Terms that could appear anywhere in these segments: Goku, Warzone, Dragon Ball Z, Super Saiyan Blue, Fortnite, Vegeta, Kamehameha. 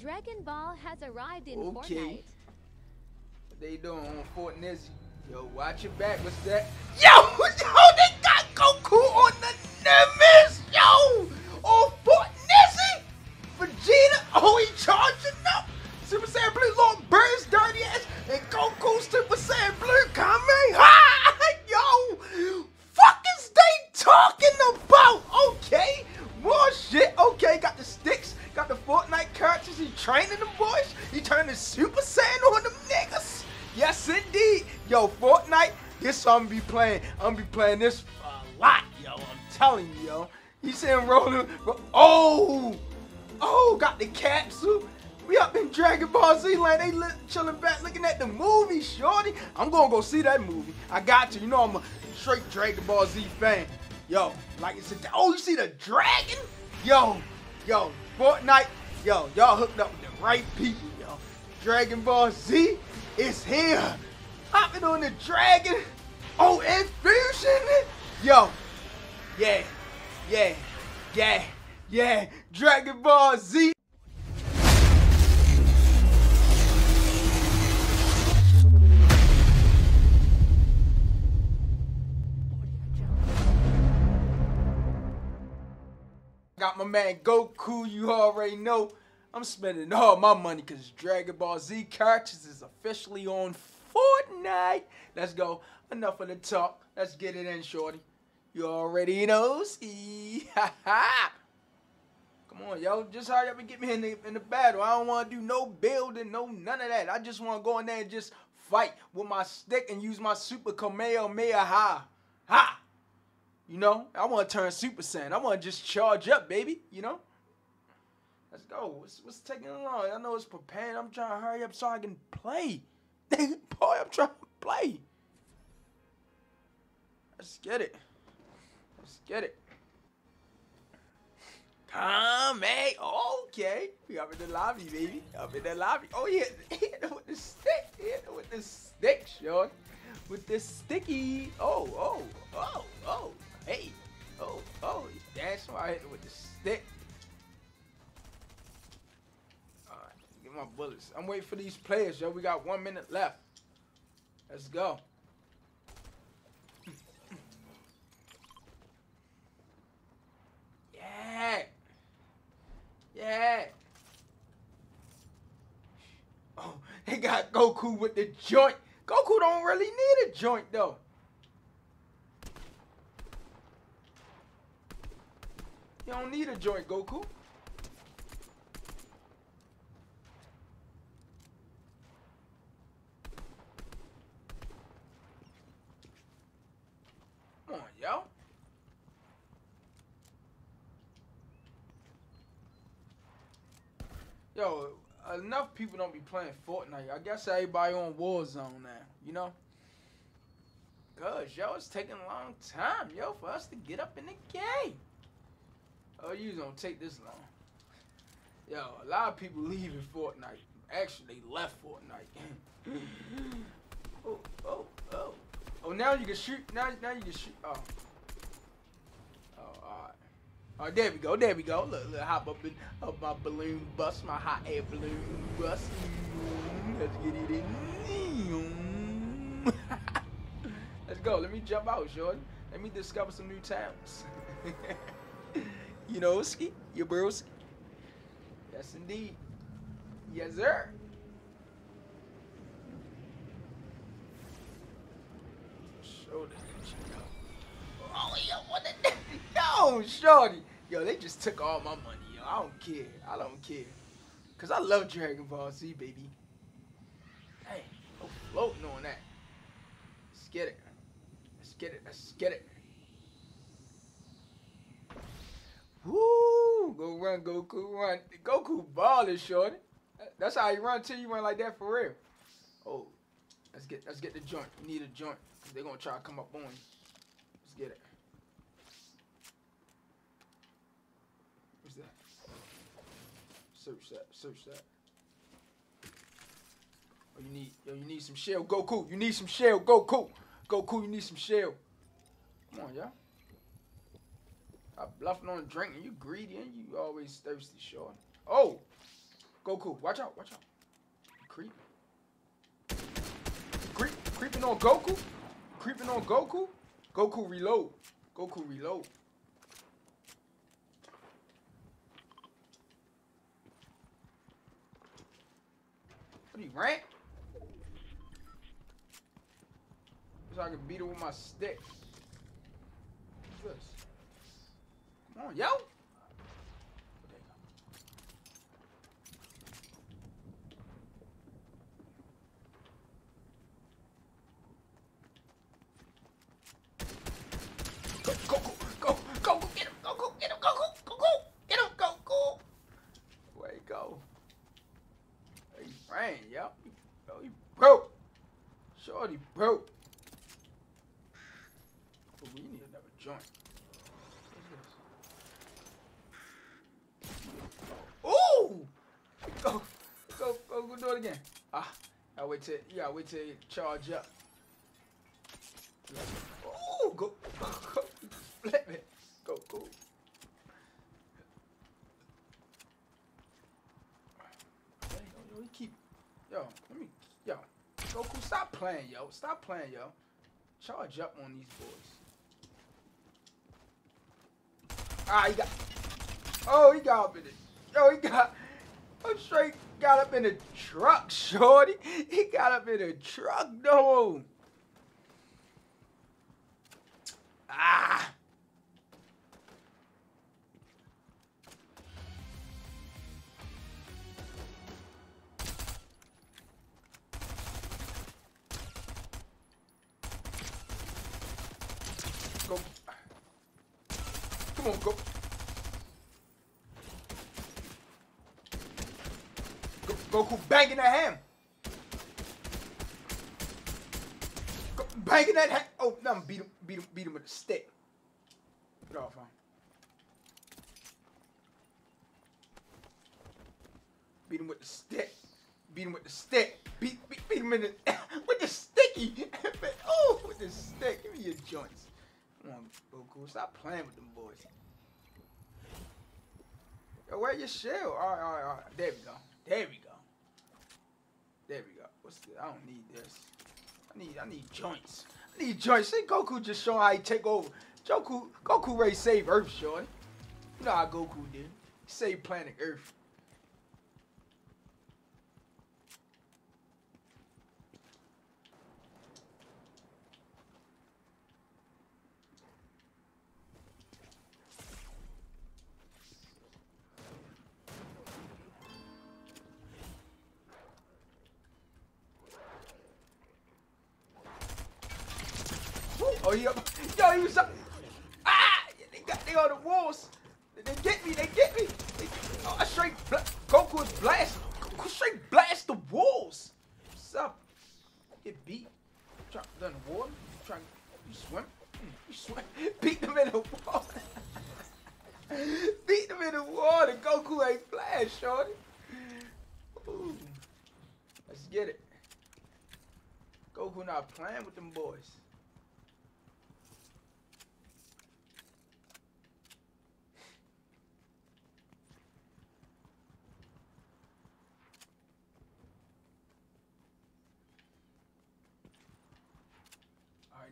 Dragon Ball has arrived in Fortnite. What they doing on Fortnite? Yo, watch your back. What's that? Yo, they got Goku on the Nemesis. Yo, on Fortnite. Vegeta, he charging up. Super Saiyan Blue, Lord Bird's dirty ass, and Goku Super Saiyan Blue Kamehameha. Yo, fuck is they talking about? Okay, more shit. Okay, got the sticks, got the Fortnite characters. He training them boys. He turning Super Saiyan on them niggas. Yes, indeed. Yo, Fortnite, this I'm be playing. I'm be playing this a lot, yo. I'm telling you, yo. You saying rolling? Oh, got the capsule. We up in Dragon Ball Z land. They chilling back, looking at the movie, shorty. I'm gonna go see that movie. I got you. You know I'm a straight Dragon Ball Z fan. Yo, like I said, oh, you see the dragon? Yo, Fortnite. Yo, y'all hooked up with the right people, yo. Dragon Ball Z is here. Hopping on the dragon. Oh, infusion. Yo, yeah. Dragon Ball Z. Got my man Goku, you already know. I'm spending all my money because Dragon Ball Z characters is officially on Fortnite. Let's go. Enough of the talk. Let's get it in, shorty. You already know. Come on, yo. Just hurry up and get me in the battle. I don't want to do no building, no none of that. I just want to go in there and just fight with my stick and use my Super Kamehameha. Ha! You know, I want to turn Super Saiyan. I want to just charge up, baby. You know? Let's go. What's taking long? I know it's preparing. I'm trying to hurry up so I can play. Boy, I'm trying to play. Let's get it. Come, hey. Okay. We up in the lobby, baby. Up in the lobby. Oh, yeah. Hit it with the stick. Sean. With this sticky. Oh. Hey, oh, that's why I hit it with the stick. Alright, get my bullets. I'm waiting for these players, yo. We got 1 minute left. Let's go. Yeah. Oh, they got Goku with the joint. Goku don't really need a joint, though. You don't need a joint, Goku. Come on, yo. Enough people don't be playing Fortnite. I guess everybody on Warzone now, you know? Cuz, yo, it's taking a long time, yo, for us to get up in the game. Oh, you don't take this long. Yo, a lot of people leaving Fortnite. Actually, they left Fortnite. Oh. Oh, now you can shoot. Now you can shoot. Oh, alright. Alright, there we go. Look, hop up in my balloon bus, my hot air balloon bus. Let's get it in. Let's go. Let me jump out, Jordan. Let me discover some new towns. You know, ski, your bros. Yes, indeed. Yes, sir. Shorty. Oh, yo, what the? Yo, shorty. Yo, they just took all my money, yo. I don't care. Because I love Dragon Ball Z, baby. Hey, no floating on that. Let's get it. Woo! Go run, Goku, run. Goku balling, shorty. That's how you run, too. You run like that for real. Oh, let's get the joint. You need a joint. They're gonna try to come up on you. Let's get it. What's that? Search that. Oh, you need some shell, Goku. Goku, you need some shell. Come on, y'all. I bluffing on drinking. You greedy and you always thirsty, shorty. Oh, Goku, watch out. Creep. Creeping on Goku. Creeping on Goku. Goku reload. Goku reload. What you rant? So I can beat it with my sticks. What's this? Come on, yo. Again. Ah, I wait till wait till you charge up. Oh, go, let me go. Yo, yo, Goku, stop playing, yo, Charge up on these boys. Ah, he got. Oh, he got up in it. Yo, he got. I'm straight. Got up in the truck, shorty. He got up in the truck, though. Ah. Go. Come on, go. Goku banging at him. Banging at him. Oh, no, beat him with a stick. Get off him. Beat him with the stick. Beat him in the, with the sticky. Oh, with the stick. Give me your joints. Come on, Goku. Stop playing with them boys. Yo, where your shell? All right. There we go. There we go. What's this? I don't need this. I need joints. See Goku just showing how he take over. Goku ready to save Earth, shorty. You know how Goku did. He saved planet Earth. Oh, yeah. Yo, he was up. Ah! They on the walls. They get me. Oh, I straight. Goku is blast. Goku straight blast the walls. What's up? Get beat. Trying to run the water. You swim. Beat them in the water. Goku ain't blast, shorty. Ooh. Let's get it. Goku not playing with them boys.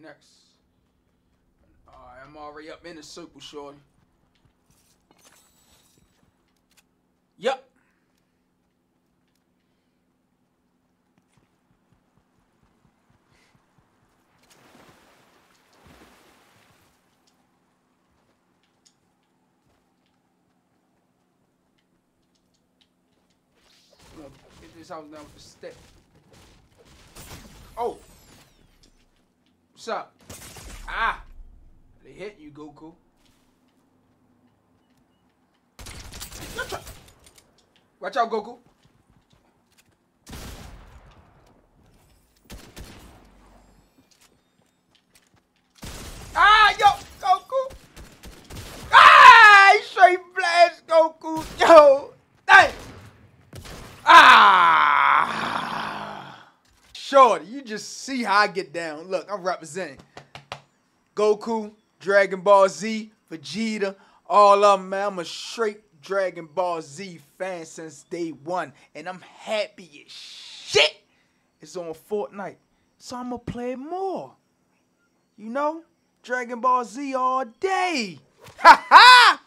Next. Alright, I'm already up in the circle, shorty. Yep. I'm gonna get this house down with the stick. Oh! What's up? Ah! They hit you, Goku. Watch out, Goku. Ah! Yo! Goku! Ah! He straight blast, Goku! Yo! Dang! Ah! Shorty, you just see how I get down. Look, I'm representing Goku, Dragon Ball Z, Vegeta, all of them, man. I'm a straight Dragon Ball Z fan since day one, and I'm happy as shit it's on Fortnite, so I'ma play more. You know, Dragon Ball Z all day. Ha ha!